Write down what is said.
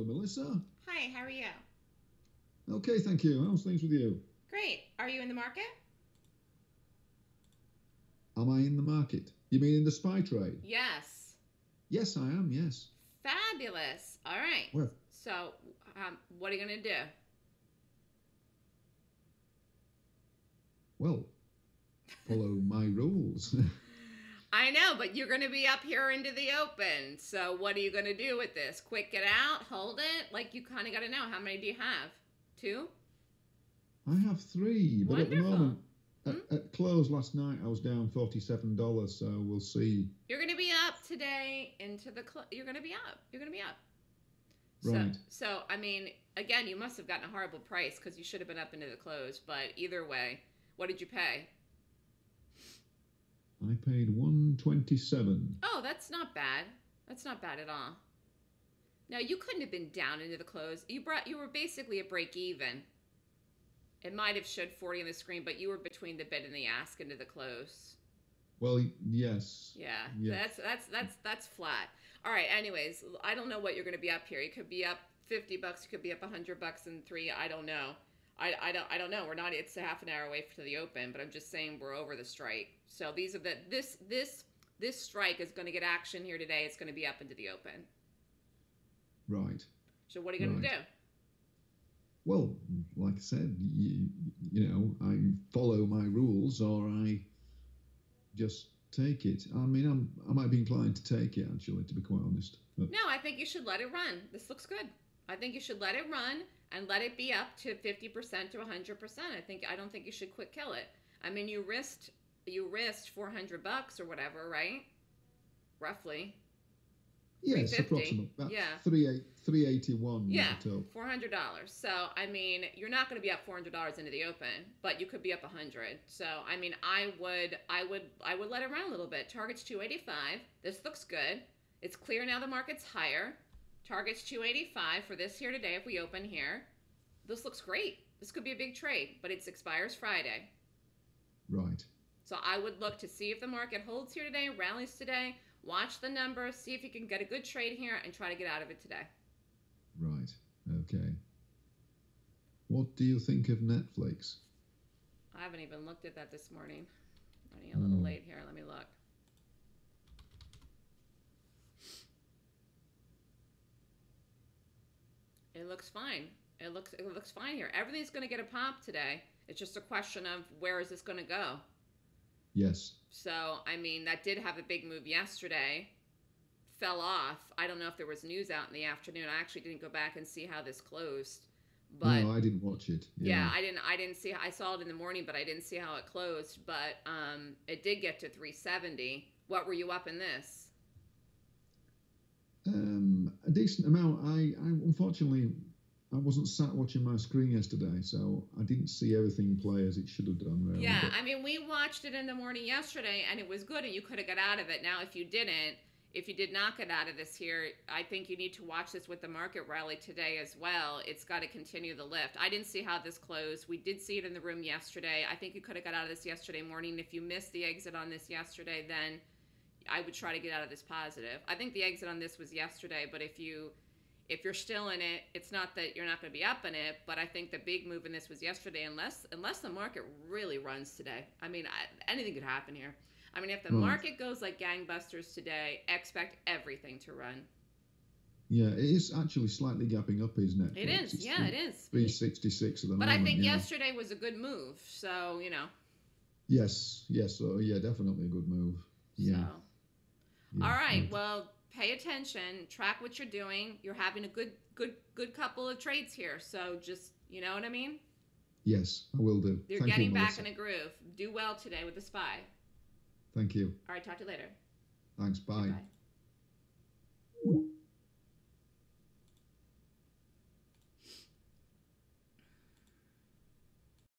show. Melissa? Hi, how are you? Okay, thank you. How's things with you? Great. Are you in the market? Am I in the market? You mean in the SPY trade? Yes. Yes, I am, yes. Fabulous. All right. Well, so, what are you going to do? Well, follow my rules. I know, but you're going to be up here into the open. So what are you going to do with this? Quick it out? Hold it? Like, you kind of got to know. How many do you have? Two? I have three. But wonderful. At the moment, at close last night, I was down $47. So we'll see. You're going to be up today into the close. You're going to be up. You're going to be up. Right. So, I mean, again, you must have gotten a horrible price because you should have been up into the close. But either way, what did you pay? I paid 127. Oh, that's not bad. That's not bad at all. Now, you couldn't have been down into the close. You were basically a break even. It might have showed 40 on the screen, but you were between the bid and the ask into the close. Well, yes. Yeah. Yes. That's flat. All right, anyways, I don't know what you're going to be up here. You could be up 50 bucks, you could be up 100 bucks in 3, I don't know. I don't know. We're not, it's a half an hour away to the open, but I'm just saying we're over the strike. So these are the, this strike is going to get action here today. It's going to be up into the open. Right. So what are you going to do? Well, like I said, you know, I follow my rules or I just take it. I mean, I might be inclined to take it, actually, to be quite honest. But no, I think you should let it run. This looks good. I think you should let it run and let it be up to 50% to 100%. I don't think you should quick kill it. I mean, you risked 400 bucks or whatever, right? Roughly. Yes, approximately. Yeah. 381. Yeah. $400. So, I mean, you're not going to be up $400 into the open, but you could be up 100. So, I mean, I would let it run a little bit. Target's 285. This looks good. It's clear now the market's higher. Target's 285 for this here today if we open here. This looks great. This could be a big trade, but it expires Friday. Right. So I would look to see if the market holds here today, rallies today, watch the numbers, see if you can get a good trade here and try to get out of it today. Right. Okay. What do you think of Netflix? I haven't even looked at that this morning. I'm running a little late here. Let me look. It looks fine. It looks fine here. Everything's going to get a pop today. It's just a question of where is this going to go? Yes. So, I mean, that did have a big move yesterday. Fell off. I don't know if there was news out in the afternoon. I actually didn't go back and see how this closed. But no, I didn't watch it. Yeah, I didn't see. I saw it in the morning, but I didn't see how it closed. But it did get to 370. What were you up in this? A decent amount. I unfortunately I wasn't sat watching my screen yesterday, so I didn't see everything play as it should have done. Really. Yeah, but I mean, we watched it in the morning yesterday, and it was good, and you could have got out of it. Now, if you did not get out of this here, I think you need to watch this with the market rally today as well. It's got to continue the lift. I didn't see how this closed. We did see it in the room yesterday. I think you could have got out of this yesterday morning. If you missed the exit on this yesterday, then I would try to get out of this positive. I think the exit on this was yesterday, but if you're still in it, it's not that you're not going to be up in it, but I think the big move in this was yesterday, unless the market really runs today. I mean, anything could happen here. I mean, if the market goes like gangbusters today, expect everything to run. Yeah, it is actually slightly gapping up, isn't it? It is. It's it is. 366 at the moment. But I think yesterday was a good move, so, you know. Yes, yes. So, yeah, definitely a good move. Yeah. So. Yeah, all right. Well, pay attention. Track what you're doing. You're having a good couple of trades here. So just, you know what I mean? Yes, I will do. You're getting back in a groove. Do well today with the SPY. Thank you. All right. Talk to you later. Thanks. Bye. Bye.